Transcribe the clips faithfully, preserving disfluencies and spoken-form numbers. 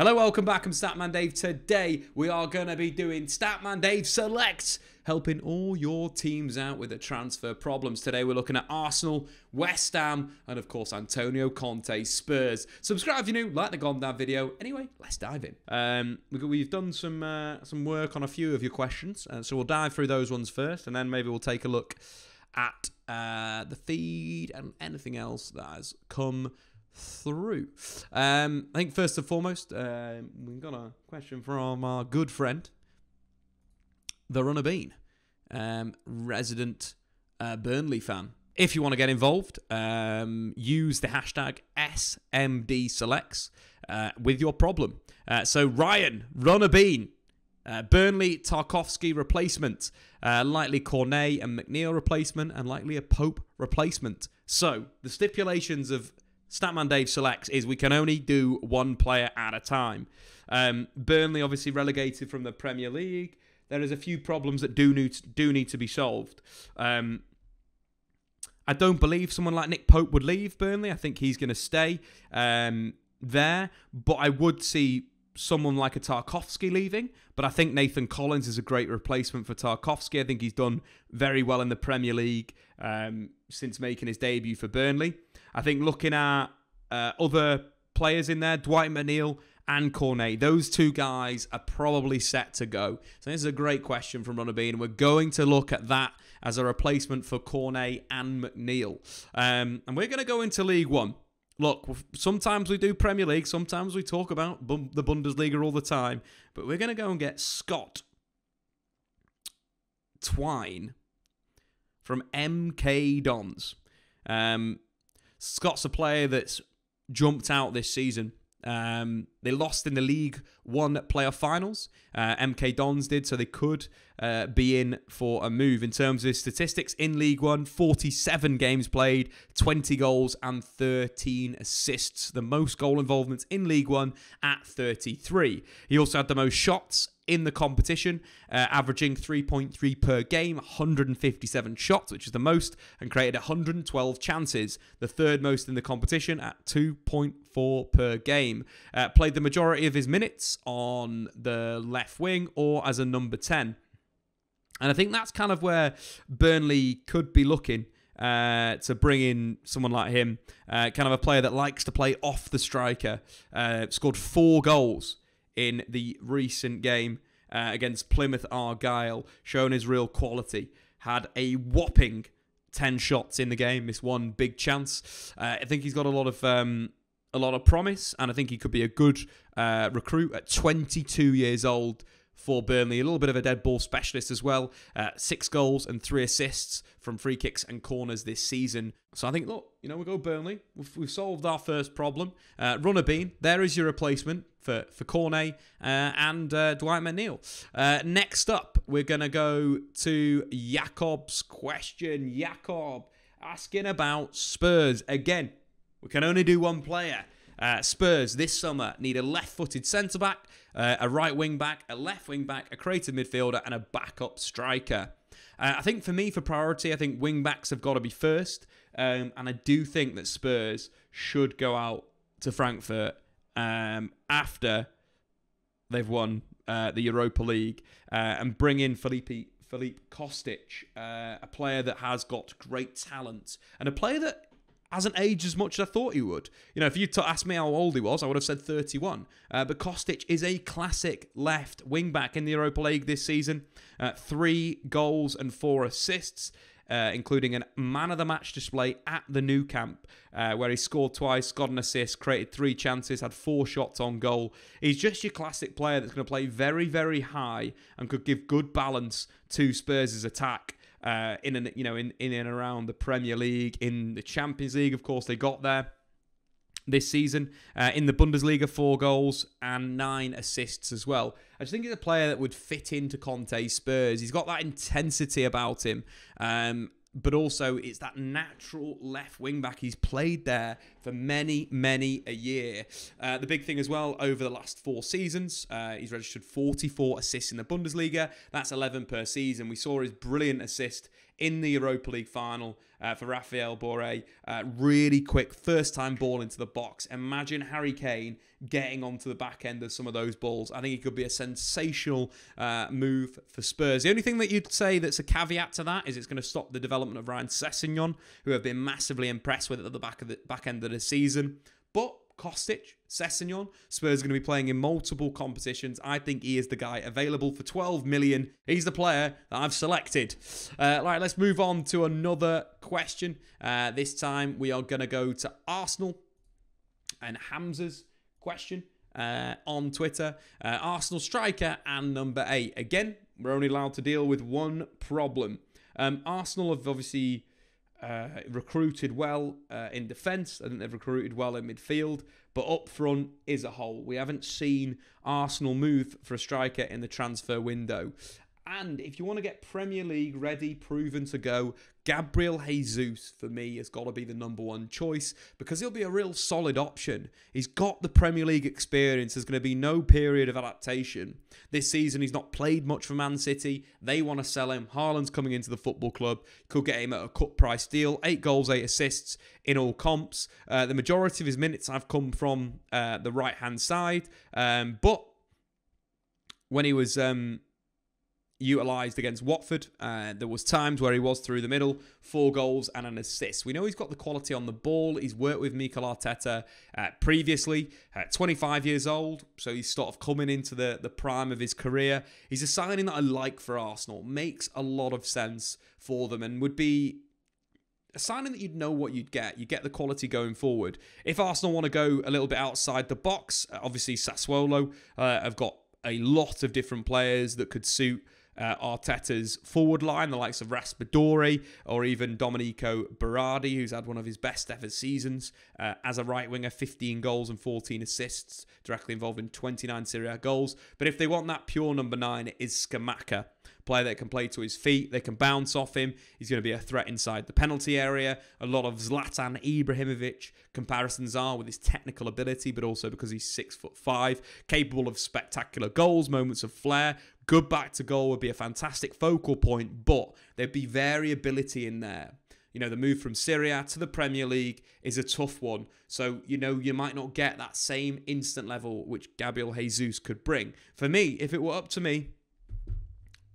Hello, welcome back. I'm Statman Dave. Today we are going to be doing Statman Dave Select, helping all your teams out with the transfer problems. Today we're looking at Arsenal, West Ham, and of course Antonio Conte, Spurs. Subscribe if you're new, like the goddamn video. Anyway, let's dive in. Um, we've done some uh, some work on a few of your questions, uh, so we'll dive through those ones first, and then maybe we'll take a look at uh, the feed and anything else that has come through. Um, I think first and foremost, uh, we've got a question from our good friend, the Runner Bean, um, resident uh, Burnley fan. If you want to get involved, um, use the hashtag S M D Selects uh, with your problem. Uh, so Ryan, Runner Bean, uh, Burnley Tarkovsky replacement, uh, likely Cornet and McNeil replacement, and likely a Pope replacement. So the stipulations of Statman Dave Selects is we can only do one player at a time. Um, Burnley obviously relegated from the Premier League. There is a few problems that do need to, do need to be solved. Um, I don't believe someone like Nick Pope would leave Burnley. I think he's going to stay um, there. But I would see someone like a Tarkovsky leaving. But I think Nathan Collins is a great replacement for Tarkovsky. I think he's done very well in the Premier League um, since making his debut for Burnley. I think looking at uh, other players in there, Dwight McNeil and Cornet, those two guys are probably set to go. So this is a great question from Runner Bean. We're going to look at that as a replacement for Cornet and McNeil. Um, and we're going to go into League One. Look, sometimes we do Premier League, sometimes we talk about the Bundesliga all the time, but we're going to go and get Scott Twine from M K Dons. Um... Scott's a player that's jumped out this season. Um, they lost in the League One playoff finals. Uh, M K Dons did, so they could uh, be in for a move. In terms of his statistics, in League One, forty-seven games played, twenty goals and thirteen assists. The most goal involvements in League One at thirty-three. He also had the most shots in the competition, uh, averaging three point three per game, one hundred fifty-seven shots, which is the most, and created one hundred twelve chances, the third most in the competition at two point four per game. Uh, played the majority of his minutes on the left wing or as a number ten. And I think that's kind of where Burnley could be looking uh, to bring in someone like him, uh, kind of a player that likes to play off the striker, uh, scored four goals in the recent game uh, against Plymouth Argyle, showing his real quality. Had a whopping ten shots in the game, missed one big chance. Uh, I think he's got a lot of um, a lot of promise, and I think he could be a good uh, recruit at twenty-two years old for Burnley. A little bit of a dead ball specialist as well. Uh, six goals and three assists from free kicks and corners this season. So I think, look, you know, we go Burnley. We've, we've solved our first problem. Uh, Runner Bean, there is your replacement for, for Cornet uh, and uh, Dwight McNeil. Uh, next up, we're going to go to Jakob's question. Jakob asking about Spurs. Again, we can only do one player. Uh, Spurs this summer need a left-footed centre-back, uh, a right wing-back, a left wing-back, a creative midfielder, and a backup striker. Uh, I think for me, for priority, I think wing-backs have got to be first. Um, and I do think that Spurs should go out to Frankfurt um, after they've won uh, the Europa League uh, and bring in Filip Filip Kostić, uh, a player that has got great talent and a player that hasn't aged as much as I thought he would. You know, if you asked me how old he was, I would have said thirty-one. Uh, but Kostić is a classic left wing-back in the Europa League this season. Uh, three goals and four assists, uh, including a man-of-the-match display at the Nou Camp, uh, where he scored twice, got an assist, created three chances, had four shots on goal. He's just your classic player that's going to play very, very high and could give good balance to Spurs' attack. Uh, in and you know, in, in and around the Premier League, in the Champions League, of course, they got there this season. Uh, in the Bundesliga, four goals and nine assists as well. I just think he's a player that would fit into Conte's Spurs. He's got that intensity about him, um, but also it's that natural left wing back. He's played there for many, many a year. Uh, the big thing as well, over the last four seasons, uh, he's registered forty-four assists in the Bundesliga. That's eleven per season. We saw his brilliant assist in the Europa League final uh, for Rafael Boré. Uh, really quick, first-time ball into the box. Imagine Harry Kane getting onto the back end of some of those balls. I think it could be a sensational uh, move for Spurs. The only thing that you'd say that's a caveat to that is it's going to stop the development of Ryan Sessegnon, who have been massively impressed with it at the back of the back end of the season. But Kostić, Sessegnon, Spurs are going to be playing in multiple competitions. I think he is the guy available for twelve million. He's the player that I've selected. Uh, right, let's move on to another question. Uh, this time we are going to go to Arsenal and Hamza's question uh, on Twitter. Uh, Arsenal striker and number eight. Again, we're only allowed to deal with one problem. Um, Arsenal have obviously Uh, recruited well uh, in defence. I think they've recruited well in midfield, but up front is a hole. We haven't seen Arsenal move for a striker in the transfer window. And if you want to get Premier League ready, proven to go, Gabriel Jesus, for me, has got to be the number one choice because he'll be a real solid option. He's got the Premier League experience. There's going to be no period of adaptation. This season, he's not played much for Man City. They want to sell him. Haaland's coming into the football club. Could get him at a cut price deal. Eight goals, eight assists in all comps. Uh, the majority of his minutes have come from uh, the right-hand side. Um, but when he was Um, utilised against Watford. Uh, there was times where he was through the middle, four goals and an assist. We know he's got the quality on the ball. He's worked with Mikel Arteta uh, previously, uh, twenty-five years old, so he's sort of coming into the, the prime of his career. He's a signing that I like for Arsenal. Makes a lot of sense for them and would be a signing that you'd know what you'd get. You get the quality going forward. If Arsenal want to go a little bit outside the box, obviously Sassuolo uh, have got a lot of different players that could suit Uh, Arteta's forward line, the likes of Raspadori or even Domenico Berardi, who's had one of his best ever seasons uh, as a right winger, fifteen goals and fourteen assists, directly involved in twenty-nine Serie A goals. But if they want that pure number nine, it is Skamacca. Player that can play to his feet, they can bounce off him. He's going to be a threat inside the penalty area. A lot of Zlatan Ibrahimovic comparisons are with his technical ability, but also because he's six foot five, capable of spectacular goals, moments of flair. Good back to goal would be a fantastic focal point, but there'd be variability in there. You know, the move from Serie A to the Premier League is a tough one. So, you know, you might not get that same instant level which Gabriel Jesus could bring. For me, if it were up to me,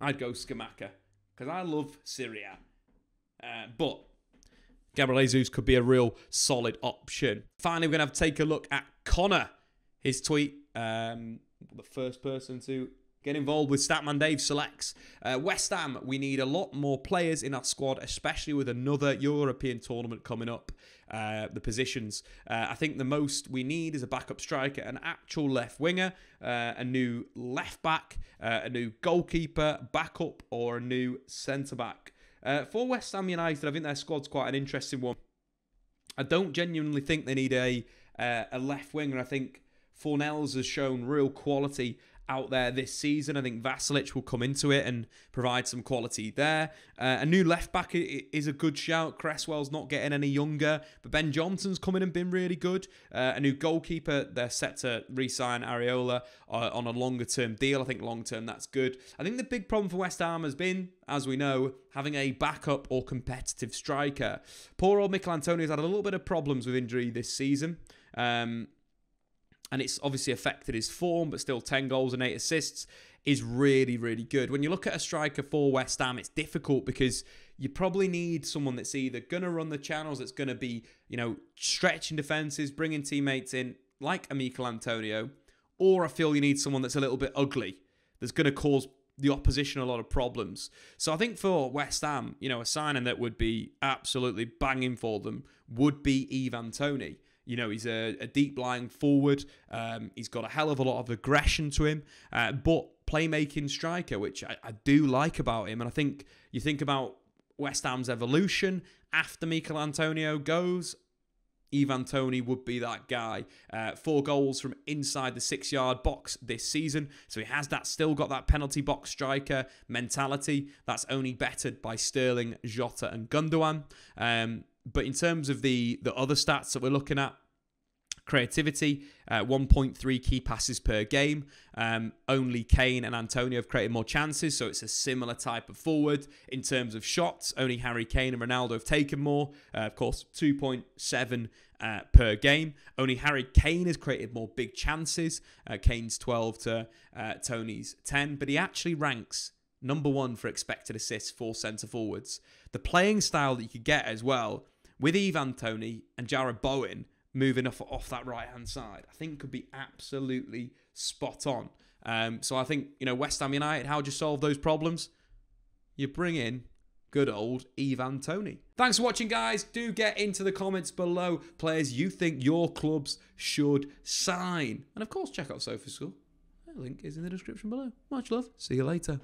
I'd go Skamacca because I love Serie A. Uh, but Gabriel Jesus could be a real solid option. Finally, we're going to have to take a look at Connor. His tweet, um, the first person to get involved with Statman Dave selects. Uh, West Ham, we need a lot more players in our squad, especially with another European tournament coming up. Uh, the positions. Uh, I think the most we need is a backup striker, an actual left winger, uh, a new left back, uh, a new goalkeeper, backup, or a new centre-back. Uh, for West Ham United, I think their squad's quite an interesting one. I don't genuinely think they need a, uh, a left winger. I think Fornells has shown real quality out there this season. I think Vasilic will come into it and provide some quality there. Uh, a new left-back is a good shout. Cresswell's not getting any younger, but Ben Johnson's come in and been really good. Uh, a new goalkeeper, they're set to re-sign Areola uh, on a longer-term deal. I think long-term, that's good. I think the big problem for West Ham has been, as we know, having a backup or competitive striker. Poor old Michail Antonio's had a little bit of problems with injury this season. Um... And it's obviously affected his form, but still ten goals and eight assists is really, really good. When you look at a striker for West Ham, it's difficult because you probably need someone that's either going to run the channels, that's going to be, you know, stretching defences, bringing teammates in, like a Michail Antonio, or I feel you need someone that's a little bit ugly, that's going to cause the opposition a lot of problems. So I think for West Ham, you know, a signing that would be absolutely banging for them would be Ivan Toney. You know, he's a, a deep-lying forward. Um, he's got a hell of a lot of aggression to him. Uh, but playmaking striker, which I, I do like about him. And I think you think about West Ham's evolution. After Michail Antonio goes, Ivan Toney would be that guy. Uh, four goals from inside the six-yard box this season. So he has that, still got that penalty box striker mentality. That's only bettered by Sterling, Jota and Gundogan. Um But in terms of the, the other stats that we're looking at, Creativity, uh, one point three key passes per game. Um, only Kane and Antonio have created more chances, so it's a similar type of forward. In terms of shots, only Harry Kane and Ronaldo have taken more. Uh, of course, two point seven uh, per game. Only Harry Kane has created more big chances. Uh, Kane's twelve to uh, Toney's ten, but he actually ranks number one for expected assists for centre-forwards. The playing style that you could get as well, with Ivan Toney and Jared Bowen moving off, off that right-hand side, I think could be absolutely spot on. Um, so I think, you know, West Ham United, how do you solve those problems? You bring in good old Ivan Toney. Thanks for watching, guys. Do get into the comments below players you think your clubs should sign. And, of course, check out SofaScore. The link is in the description below. Much love. See you later.